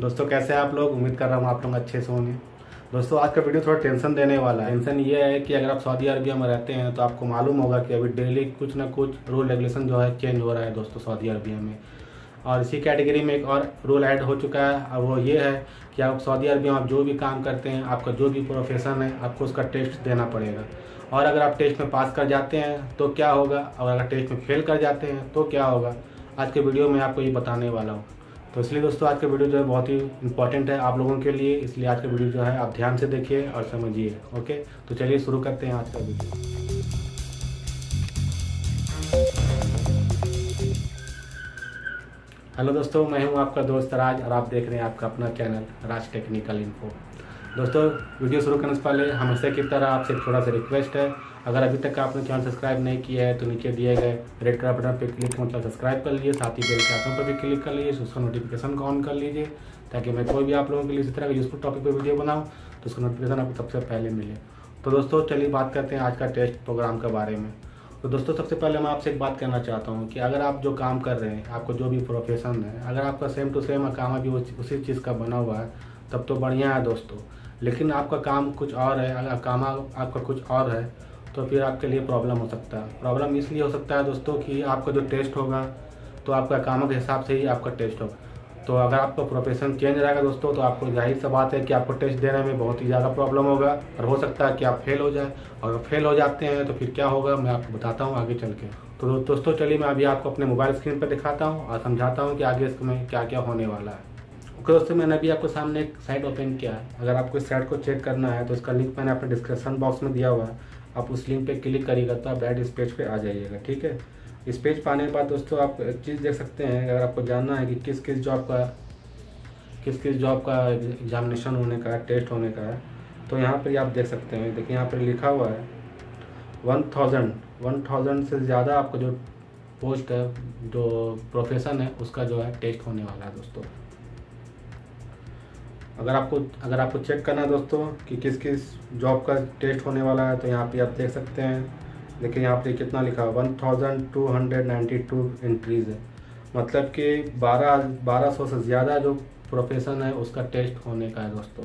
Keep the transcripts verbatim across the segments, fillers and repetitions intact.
दोस्तों कैसे हैं आप लोग, उम्मीद कर रहा हूँ आप लोग अच्छे से होंगे। दोस्तों आज का वीडियो थोड़ा टेंशन देने वाला है। टेंशन ये है कि अगर आप सऊदी अरबिया में रहते हैं तो आपको मालूम होगा कि अभी डेली कुछ ना कुछ रूल रेगुलेशन जो है चेंज हो रहा है दोस्तों सऊदी अरबिया में। और इसी कैटेगरी में एक और रूल ऐड हो चुका है और वो ये है कि आप सऊदी अरबिया में आप जो भी काम करते हैं, आपका जो भी प्रोफेशन है, आपको उसका टेस्ट देना पड़ेगा। और अगर आप टेस्ट में पास कर जाते हैं तो क्या होगा, और अगर टेस्ट में फेल कर जाते हैं तो क्या होगा, आज के वीडियो में आपको ये बताने वाला हूँ। तो इसलिए दोस्तों आज का वीडियो जो है बहुत ही इंपॉर्टेंट है आप लोगों के लिए, इसलिए आज का वीडियो जो है आप ध्यान से देखिए और समझिए। ओके, तो चलिए शुरू करते हैं आज का वीडियो। हेलो दोस्तों, मैं हूं आपका दोस्त राज और आप देख रहे हैं आपका अपना चैनल राज टेक्निकल इन्फो। दोस्तों वीडियो शुरू करने से पहले हमेशा की तरह आपसे थोड़ा सा रिक्वेस्ट है, अगर अभी तक आपने चैनल सब्सक्राइब नहीं किया है तो नीचे दिए गए रेड कलर बटन पर क्लिक करके सब्सक्राइब कर लीजिए, साथ ही बेल के आइकन पर भी क्लिक कर लीजिए, उसका नोटिफिकेशन को ऑन कर लीजिए ताकि मैं कोई भी आप लोगों के लिए इसी तरह का यूजफुल टॉपिक पर वीडियो बनाऊं तो उसका नोटिफिकेशन आपको सबसे पहले मिले। तो दोस्तों चलिए बात करते हैं आज का टेस्ट प्रोग्राम के बारे में। तो दोस्तों सबसे पहले मैं आपसे एक बात करना चाहता हूँ कि अगर आप जो काम कर रहे हैं, आपको जो भी प्रोफेशन है, अगर आपका सेम टू सेम काम अभी उसी चीज़ का बना हुआ है तब तो बढ़िया है दोस्तों, लेकिन आपका काम कुछ और है, अगर काम आपका कुछ और है तो फिर आपके लिए प्रॉब्लम हो सकता है। प्रॉब्लम इसलिए हो सकता है दोस्तों कि आपका जो टेस्ट होगा तो आपका काम के हिसाब से ही आपका टेस्ट होगा। तो अगर आपका प्रोफेशन चेंज रहेगा दोस्तों तो आपको जाहिर सी बात है कि आपको टेस्ट देने में बहुत ही ज़्यादा प्रॉब्लम होगा और हो सकता है कि आप फेल हो जाए। और फेल हो जाते हैं तो फिर क्या होगा मैं आपको बताता हूँ आगे चल के। तो दोस्तों चलिए मैं अभी आपको अपने मोबाइल स्क्रीन पर दिखाता हूँ और समझाता हूँ कि आगे इसमें क्या क्या होने वाला है। ओके दोस्तों, मैंने अभी आपके सामने एक साइट ओपन किया है। अगर आपको इस साइट को चेक करना है तो इसका लिंक मैंने अपने डिस्क्रिप्शन बॉक्स में दिया हुआ है, आप उस लिंक पे क्लिक करिएगा तो आप डायरेक्ट इस पेज पे आ जाइएगा। ठीक है, इस पेज पे आने के बाद दोस्तों आप एक चीज़ देख सकते हैं, अगर आपको जानना है कि किस किस जॉब का किस किस जॉब का एग्जामिनेशन होने का है, टेस्ट होने का है, तो यहाँ पर आप देख सकते हैं। देखिए यहाँ पर लिखा हुआ है वन थाउजेंड वन थाउजेंड से ज़्यादा आपका जो पोस्ट है, जो प्रोफेशन है, उसका जो है टेस्ट होने वाला है दोस्तों। अगर आपको अगर आपको चेक करना है दोस्तों कि किस किस जॉब का टेस्ट होने वाला है तो यहाँ पे आप देख सकते हैं। देखिए यहाँ पे कितना लिखा है, one thousand two hundred ninety two entries है, मतलब कि बारह बारह सौ से ज़्यादा जो प्रोफेशन है उसका टेस्ट होने का है दोस्तों।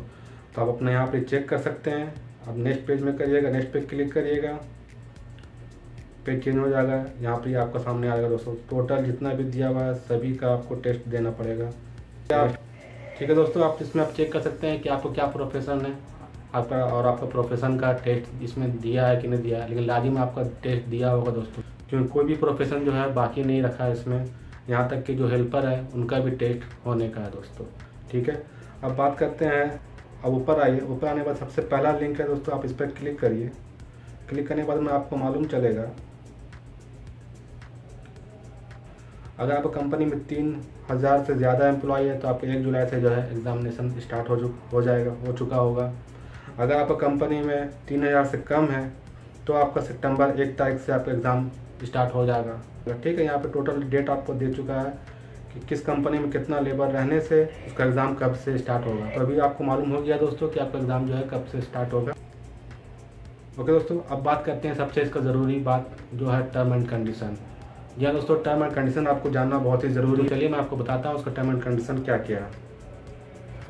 तो आप अपने यहाँ पे चेक कर सकते हैं। अब नेक्स्ट पेज में करिएगा, नेक्स्ट पेज क्लिक करिएगा, पेज चेंज हो जाएगा। यहाँ पर आपका सामने आ जाएगा दोस्तों, टोटल जितना भी दिया हुआ है सभी का आपको टेस्ट देना पड़ेगा। ठीक है दोस्तों, आप इसमें आप चेक कर सकते हैं कि आपको क्या प्रोफेशन है आपका, और आपका प्रोफेशन का टेस्ट इसमें दिया है कि नहीं दिया है। लेकिन लाजिम आपका टेस्ट दिया होगा दोस्तों, क्योंकि कोई भी प्रोफेशन जो है बाकी नहीं रखा है इसमें, यहाँ तक कि जो हेल्पर है उनका भी टेस्ट होने का है दोस्तों। ठीक है, अब बात करते हैं, अब ऊपर आइए। ऊपर आने के बाद सबसे पहला लिंक है दोस्तों, आप इस पर क्लिक करिए। क्लिक करने के बाद में आपको मालूम चलेगा, अगर आपको कंपनी में तीन हज़ार से ज़्यादा एम्प्लॉई है तो आपके एक जुलाई से जो है एग्ज़ामिनेशन स्टार्ट हो हो जाएगा हो चुका होगा। अगर आपका कंपनी में तीन हज़ार से कम है तो आपका सितंबर एक तारीख से आपका एग्ज़ाम स्टार्ट हो जाएगा। ठीक है, यहाँ पे टोटल डेट आपको दे चुका है कि किस कंपनी में कितना लेबर रहने से उसका एग्ज़ाम कब से स्टार्ट होगा। तो अभी आपको मालूम हो गया दोस्तों कि आपका एग्ज़ाम जो है कब से स्टार्ट होगा। ओके दोस्तों, अब बात करते हैं सबसे इसका ज़रूरी बात जो है टर्म एंड कंडीशन। या दोस्तों टर्म एंड कंडीशन आपको जानना बहुत ही ज़रूरी है। चलिए मैं आपको बताता हूँ उसका टर्म एंड कंडीशन क्या क्या है।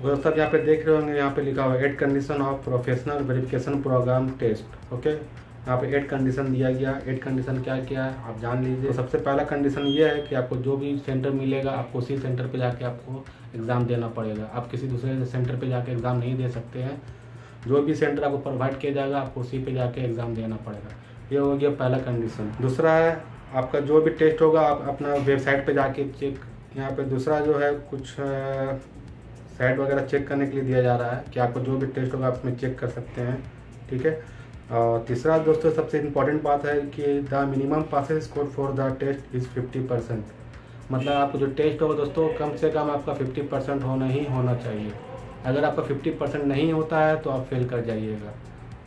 दोस्तों आप यहाँ पे देख रहे होंगे, यहाँ पे लिखा हुआ है eight condition of professional verification programme test. Okay, यहाँ पे एट कंडीशन दिया गया। एट कंडीशन क्या क्या है आप जान लीजिए। तो सबसे पहला कंडीशन ये है कि आपको जो भी सेंटर मिलेगा आपको उसी सेंटर पर जाके आपको एग्ज़ाम देना पड़ेगा। आप किसी दूसरे सेंटर पर जाके एग्ज़ाम नहीं दे सकते हैं, जो भी सेंटर आपको प्रोवाइड किया जाएगा आपको उसी पर जाके एग्ज़ाम देना पड़ेगा। ये हो गया पहला कंडीशन। दूसरा है आपका जो भी टेस्ट होगा आप अपना वेबसाइट पे जाके चेक, यहाँ पे दूसरा जो है कुछ साइट वगैरह चेक करने के लिए दिया जा रहा है कि आपको जो भी टेस्ट होगा आप उसमें चेक कर सकते हैं। ठीक है, और तीसरा दोस्तों सबसे इम्पॉर्टेंट बात है कि the minimum passing score for the test is fifty percent, मतलब आपको जो टेस्ट होगा दोस्तों कम से कम आपका फिफ्टी परसेंट होना ही होना चाहिए। अगर आपका फिफ्टी परसेंट नहीं होता है तो आप फेल कर जाइएगा।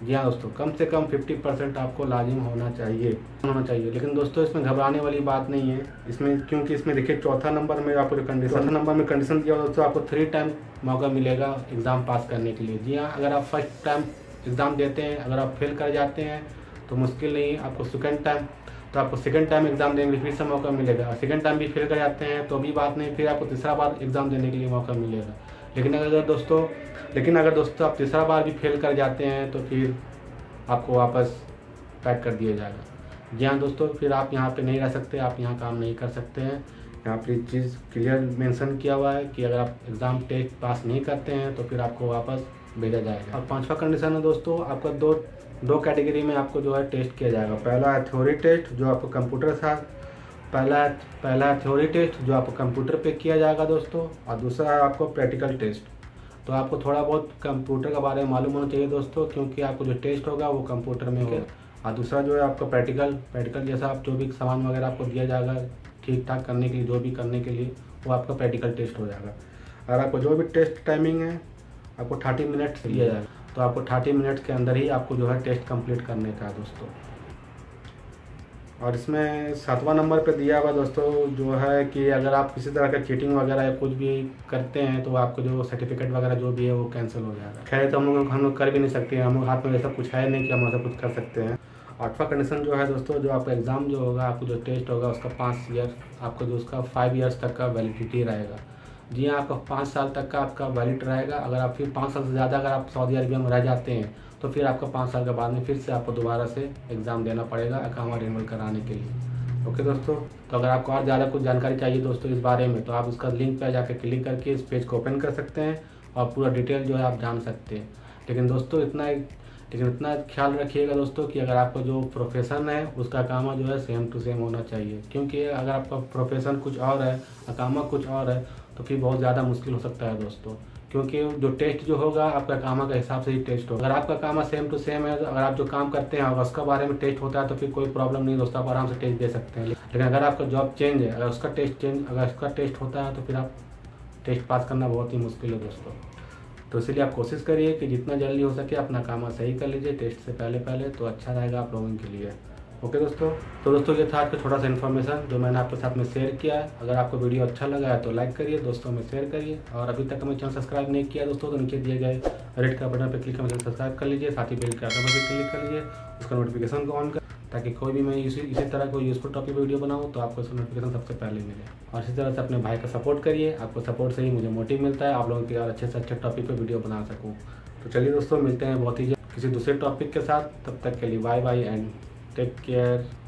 जी हाँ दोस्तों, कम से कम फिफ्टी परसेंट आपको लाजिम होना चाहिए होना चाहिए लेकिन दोस्तों इसमें घबराने वाली बात नहीं है इसमें, क्योंकि इसमें देखिए चौथा नंबर में आपको कंडीशन चौथा नंबर में कंडीशन दिया दोस्तों, आपको थ्री टाइम मौका मिलेगा एग्ज़ाम पास करने के लिए। जी हाँ, अगर आप फर्स्ट टाइम एग्ज़ाम देते हैं, अगर आप फेल कर जाते हैं तो मुश्किल नहीं है, आपको सेकेंड टाइम तो आपको सेकेंड टाइम एग्ज़ाम देने के लिए फिर से मौका मिलेगा। और सेकेंड टाइम भी फेल कर जाते हैं तो भी बात नहीं, फिर आपको तीसरा बार एग्ज़ाम देने के लिए मौका मिलेगा। लेकिन अगर दोस्तों लेकिन अगर दोस्तों आप तीसरा बार भी फेल कर जाते हैं तो फिर आपको वापस पैक कर दिया जाएगा। जी हाँ दोस्तों, फिर आप यहाँ पे नहीं रह सकते, आप यहाँ काम नहीं कर सकते हैं। यहाँ पर एक चीज़ क्लियर मेंशन किया हुआ है कि अगर आप एग्ज़ाम टेस्ट पास नहीं करते हैं तो फिर आपको वापस भेजा जाएगा। और पांचवा कंडीशन है दोस्तों, आपका दो दो कैटेगरी में आपको जो है टेस्ट किया जाएगा। पहला है थ्योरी टेस्ट जो आपको कंप्यूटर साथ पहला पहला थ्योरी टेस्ट जो आपको कंप्यूटर पे किया जाएगा दोस्तों, और दूसरा है आपको प्रैक्टिकल टेस्ट। तो आपको थोड़ा बहुत कंप्यूटर के बारे में मालूम होना चाहिए दोस्तों, क्योंकि आपको जो टेस्ट होगा वो कंप्यूटर में होगा। और दूसरा जो है आपका प्रैक्टिकल प्रैक्टिकल जैसा आप जो भी सामान वगैरह आपको दिया जाएगा ठीक ठाक करने के लिए, जो भी करने के लिए, वो आपका प्रैक्टिकल टेस्ट हो जाएगा। अगर आपको जो भी टेस्ट टाइमिंग है आपको थर्टी मिनट्स दिया जाएगा, तो आपको थर्टी मिनट्स के अंदर ही आपको जो है टेस्ट कंप्लीट करने का है दोस्तों। और इसमें सातवां नंबर पे दिया हुआ दोस्तों जो है कि अगर आप किसी तरह का चीटिंग वगैरह या कुछ भी करते हैं तो आपको जो सर्टिफिकेट वगैरह जो भी है वो कैंसिल हो जाएगा। खैर तो हम लोग हम लोग कर भी नहीं सकते हैं, हम लोग हाथ में जैसा कुछ है नहीं कि हम ऐसा कुछ कर सकते हैं। आठवां कंडीशन जो है दोस्तों, जो आपका एग्ज़ाम जो होगा, आपको जो टेस्ट होगा उसका पाँच ईयर आपको जो उसका फाइव ईयर्स तक का वैलिडिटी रहेगा। जी हाँ, आपका पाँच साल तक का आपका वैलिड रहेगा। अगर आप फिर पाँच साल से ज़्यादा अगर आप सऊदी अरबिया में रह जाते हैं तो फिर आपका पाँच साल के बाद में फिर से आपको दोबारा से एग्ज़ाम देना पड़ेगा अकामा रिन्यूअल कराने के लिए। ओके दोस्तों, तो अगर आपको और ज़्यादा कुछ जानकारी चाहिए दोस्तों इस बारे में, तो आप उसका लिंक पर जाकर क्लिक करके इस पेज को ओपन कर सकते हैं और पूरा डिटेल जो है आप जान सकते हैं। लेकिन दोस्तों इतना लेकिन इतना ख्याल रखिएगा दोस्तों कि अगर आपका जो प्रोफेशन है उसका अकामा जो है सेम टू सेम होना चाहिए, क्योंकि अगर आपका प्रोफेशन कुछ और है अकामा कुछ और है तो फिर बहुत ज़्यादा मुश्किल हो सकता है दोस्तों, क्योंकि जो टेस्ट जो होगा आपका अकामा के हिसाब से ही टेस्ट होगा। अगर आपका अकामा सेम टू सेम है तो अगर आप जो काम करते हैं और उसका बारे में टेस्ट होता है तो फिर कोई प्रॉब्लम नहीं दोस्तों, आप आराम से टेस्ट दे सकते हैं। लेकिन अगर आपका जॉब चेंज है, अगर उसका टेस्ट चेंज अगर उसका टेस्ट होता है तो फिर आप टेस्ट पास करना बहुत ही मुश्किल है दोस्तों। तो इसलिए आप कोशिश करिए कि जितना जल्दी हो सके अपना काम सही कर लीजिए टेस्ट से पहले पहले, तो अच्छा रहेगा आप लोगों के लिए। ओके दोस्तों, तो दोस्तों ये था आपका छोटा सा इन्फॉर्मेशन जो मैंने आपके साथ में शेयर किया है। अगर आपको वीडियो अच्छा लगा है तो लाइक करिए, दोस्तों में शेयर करिए, और अभी तक हमें चैनल सब्सक्राइब नहीं किया दोस्तों तो नीचे दिए गए रेड का बटन पर क्लिक करके सब्सक्राइब कर लीजिए, साथ ही बेल का आइकन पर क्लिक कर लीजिए, उसका नोटिफिकेशन को ऑन कर, ताकि कोई भी मैं इसी इसी तरह कोई यूज़फुल टॉपिक वीडियो बनाऊँ तो आपको इसका नोटिफिकेशन सबसे पहले मिले। और इसी तरह से अपने भाई का सपोर्ट करिए, आपको सपोर्ट से ही मुझे मोटिव मिलता है आप लोगों के और अच्छे से अच्छे टॉपिक पर वीडियो बना सकूँ। तो चलिए दोस्तों, मिलते हैं बहुत ही किसी दूसरे टॉपिक के साथ, तब तक के लिए bye bye and take care.